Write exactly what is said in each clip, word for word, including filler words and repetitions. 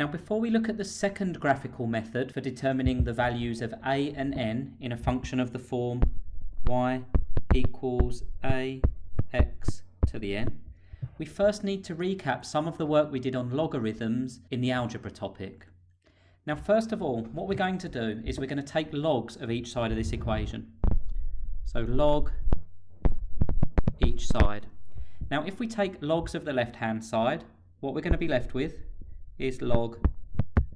Now, before we look at the second graphical method for determining the values of a and n in a function of the form y equals a x to the n, we first need to recap some of the work we did on logarithms in the algebra topic. Now, first of all, what we're going to do is we're going to take logs of each side of this equation. So log each side. Now, if we take logs of the left-hand side, what we're going to be left with is log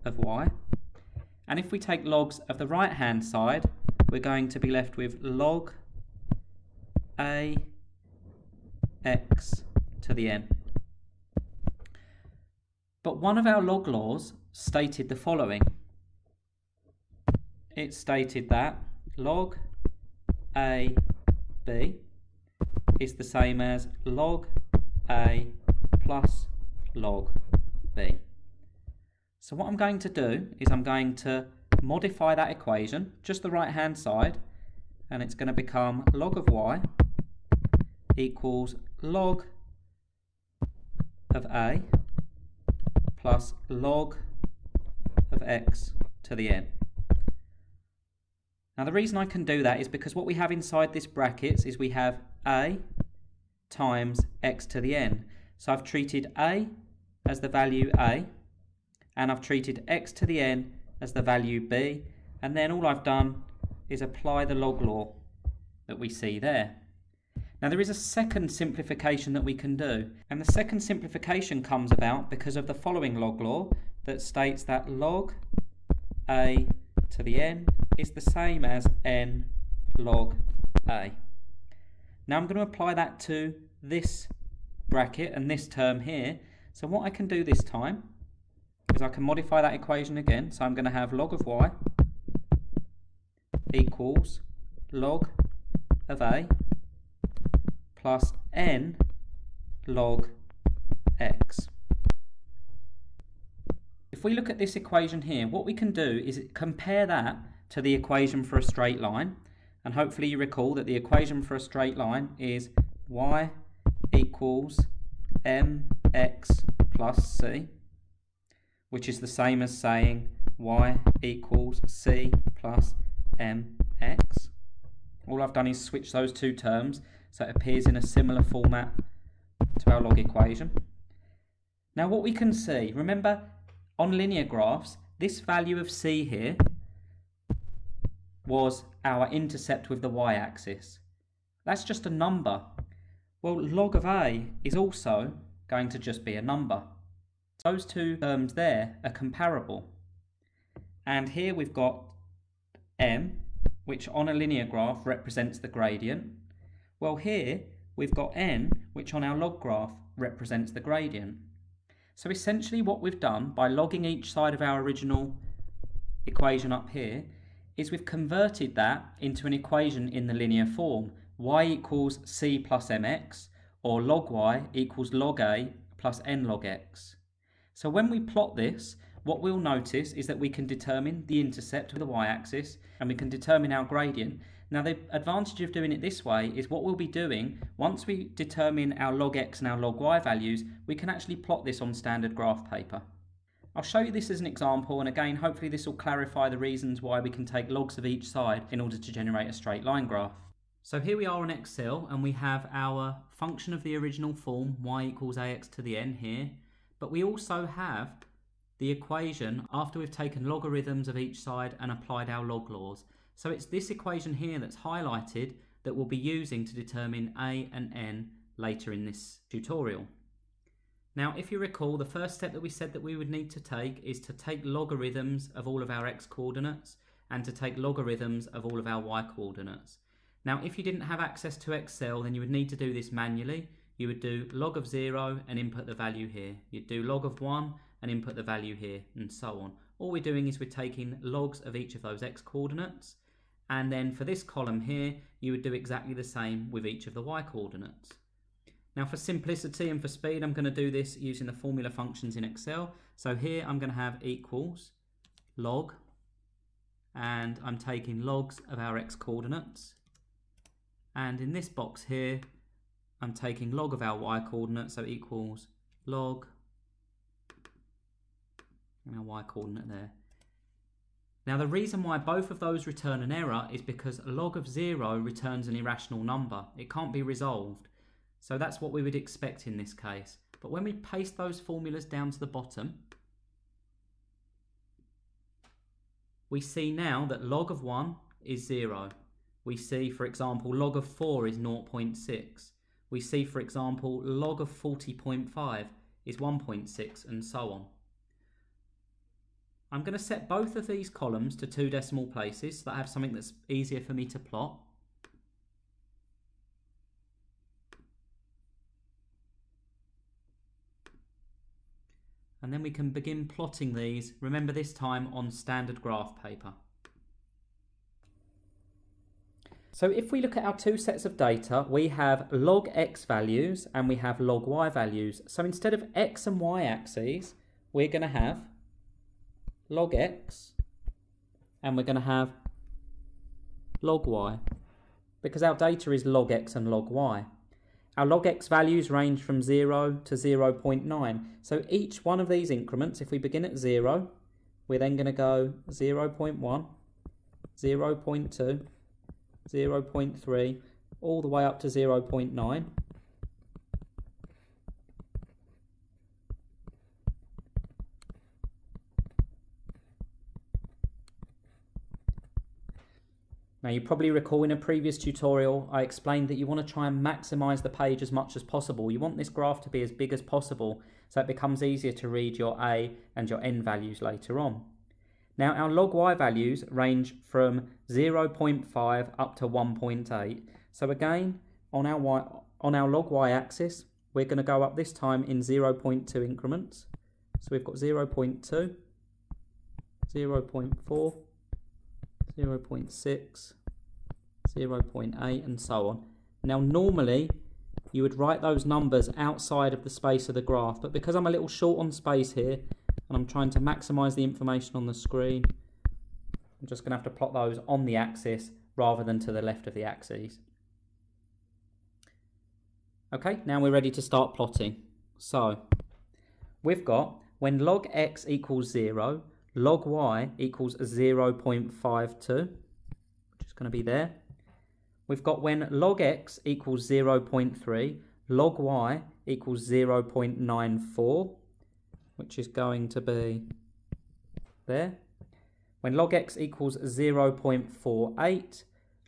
of y. And if we take logs of the right-hand side, we're going to be left with log a x to the n. But one of our log laws stated the following. It stated that log a b is the same as log a plus log b. So what I'm going to do is I'm going to modify that equation, just the right hand side, and it's going to become log of y equals log of a plus log of x to the n. Now the reason I can do that is because what we have inside this brackets is we have a times x to the n. So I've treated a as the value a, and I've treated x to the n as the value b, and then all I've done is apply the log law that we see there. Now there is a second simplification that we can do, and the second simplification comes about because of the following log law that states that log a to the n is the same as n log a. Now I'm going to apply that to this bracket and this term here. So what I can do this time is I can modify that equation again. So I'm going to have log of y equals log of a plus n log x. If we look at this equation here, what we can do is compare that to the equation for a straight line, and hopefully you recall that the equation for a straight line is y equals mx plus c, which is the same as saying y equals c plus mx. All I've done is switch those two terms so it appears in a similar format to our log equation. Now what we can see, remember on linear graphs, this value of c here was our intercept with the y-axis. That's just a number. Well, log of a is also going to just be a number. Those two terms there are comparable. And here we've got m, which on a linear graph represents the gradient. Well, here we've got n, which on our log graph represents the gradient. So essentially what we've done by logging each side of our original equation up here is we've converted that into an equation in the linear form, y equals c plus mx, or log y equals log a plus n log x. So when we plot this, what we'll notice is that we can determine the intercept of the y-axis, and we can determine our gradient. Now the advantage of doing it this way is what we'll be doing, once we determine our log x and our log y values, we can actually plot this on standard graph paper. I'll show you this as an example, and again hopefully this will clarify the reasons why we can take logs of each side in order to generate a straight line graph. So here we are on Excel, and we have our function of the original form y equals ax to the n here, but we also have the equation after we've taken logarithms of each side and applied our log laws. So it's this equation here that's highlighted that we'll be using to determine a and n later in this tutorial. Now, if you recall, the first step that we said that we would need to take is to take logarithms of all of our x coordinates and to take logarithms of all of our y coordinates. Now, if you didn't have access to Excel, then you would need to do this manually. You would do log of zero and input the value here. You'd do log of one and input the value here, and so on. All we're doing is we're taking logs of each of those x coordinates, and then for this column here, you would do exactly the same with each of the y coordinates. Now for simplicity and for speed, I'm going to do this using the formula functions in Excel. So here I'm going to have equals log, and I'm taking logs of our x coordinates. And in this box here, I'm taking log of our y coordinates, so equals log and our y coordinate there. Now the reason why both of those return an error is because log of zero returns an irrational number. It can't be resolved. So that's what we would expect in this case. But when we paste those formulas down to the bottom, we see now that log of one is zero. We see, for example, log of four is zero point six. We see, for example, log of forty point five is one point six, and so on. I'm going to set both of these columns to two decimal places so that I have something that's easier for me to plot. And then we can begin plotting these, remember this time on standard graph paper. So if we look at our two sets of data, we have log x values and we have log y values. So instead of x and y axes, we're going to have log x and we're going to have log y, because our data is log x and log y. Our log x values range from zero to zero point nine. So each one of these increments, if we begin at zero, we're then going to go zero point one, zero point two, zero point three, all the way up to zero point nine. Now you probably recall in a previous tutorial I explained that you want to try and maximise the page as much as possible. You want this graph to be as big as possible so it becomes easier to read your A and your N values later on. Now our log Y values range from zero point five up to one point eight. So again, on our, y, on our log Y axis, we're going to go up this time in zero point two increments. So we've got zero point two, zero point four, zero point six, zero point eight, and so on. Now normally you would write those numbers outside of the space of the graph, but because I'm a little short on space here and I'm trying to maximise the information on the screen, I'm just going to have to plot those on the axis rather than to the left of the axes. Okay, now we're ready to start plotting. So we've got when log x equals zero, log y equals zero point five two, which is going to be there. We've got when log x equals zero point three, log y equals zero point nine four, which is going to be there. When log x equals zero point four eight,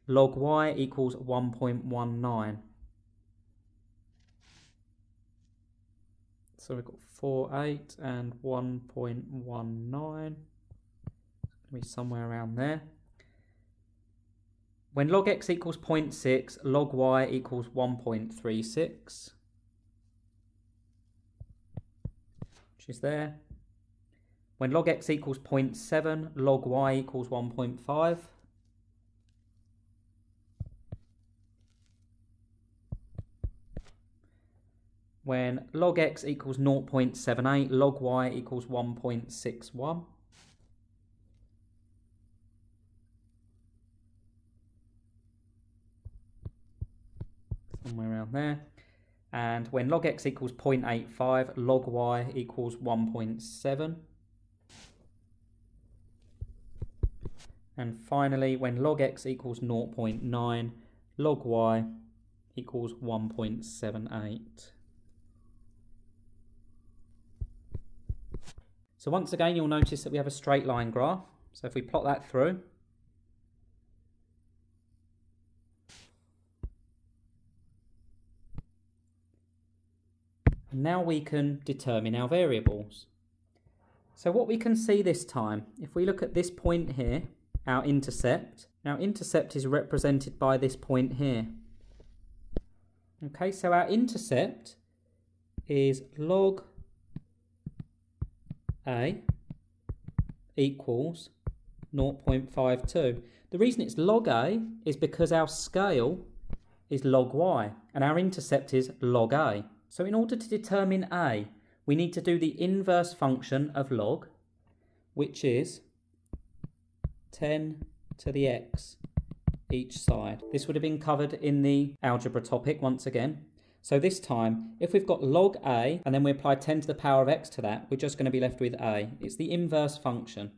log y equals one point one nine. So we've got four point eight and one point one nine, be somewhere around there. When log x equals zero point six, log y equals one point three six, which is there. When log x equals zero point seven, log y equals one point five. When log x equals zero point seven eight, log y equals one point six one. Somewhere around there. And when log x equals zero point eight five, log y equals one point seven. And finally, when log x equals zero point nine, log y equals one point seven eight. So once again, you'll notice that we have a straight line graph. So if we plot that through, and now we can determine our variables. So what we can see this time, if we look at this point here, our intercept, our intercept is represented by this point here. Okay, so our intercept is log A equals zero point five two. The reason it's log A is because our scale is log Y and our intercept is log A. So in order to determine A, we need to do the inverse function of log, which is ten to the x each side. This would have been covered in the algebra topic once again. So this time, if we've got log a, and then we apply ten to the power of x to that, we're just going to be left with a. It's the inverse function.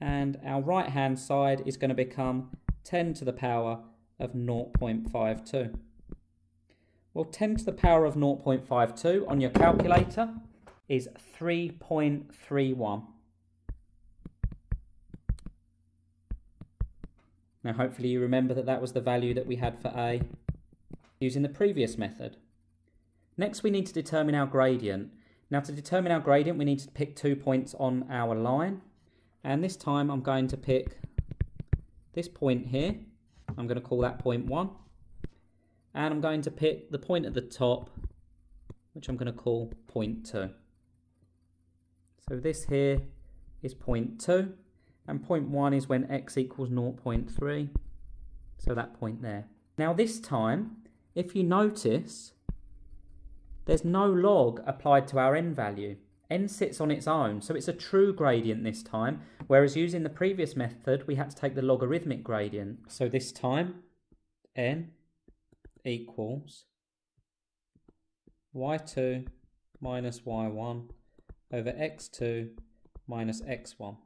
And our right-hand side is going to become ten to the power of zero point five two. Well, ten to the power of zero point five two on your calculator is three point three one. Now, hopefully you remember that that was the value that we had for a using the previous method. Next, we need to determine our gradient. Now, to determine our gradient, we need to pick two points on our line. And this time I'm going to pick this point here. I'm going to call that point one. And I'm going to pick the point at the top, which I'm going to call point two. So this here is point two. And point one is when x equals zero point three. So that point there. Now this time, if you notice, there's no log applied to our n value. N sits on its own, so it's a true gradient this time, whereas using the previous method, we had to take the logarithmic gradient. So this time, n equals y two minus y one over x two minus x one.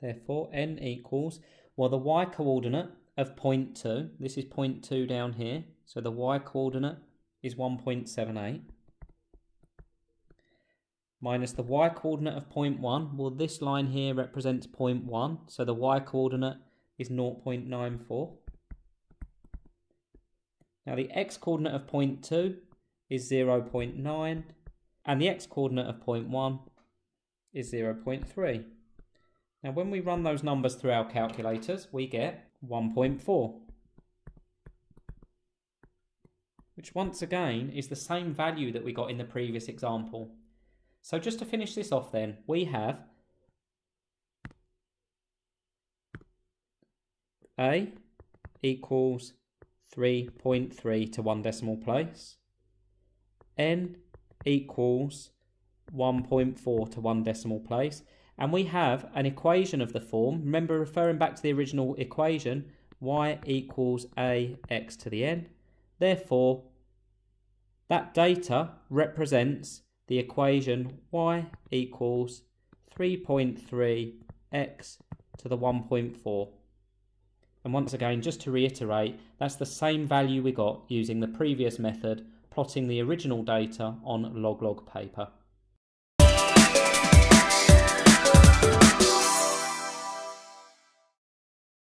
Therefore, n equals, well, the y-coordinate of zero point two, this is zero point two down here, so the y-coordinate is one point seven eight. Minus the y-coordinate of zero point one, well, this line here represents zero point one, so the y-coordinate is zero point nine four. Now the x-coordinate of zero point two is zero point nine, and the x-coordinate of zero point one is zero point three. Now when we run those numbers through our calculators, we get one point four, which once again is the same value that we got in the previous example. So just to finish this off then, we have a equals three point three to one decimal place, n equals one point four to one decimal place, and we have an equation of the form, remember referring back to the original equation, y equals a x to the n, therefore that data represents the equation y equals three point three x to the one point four. And once again, just to reiterate, that's the same value we got using the previous method, plotting the original data on log log paper.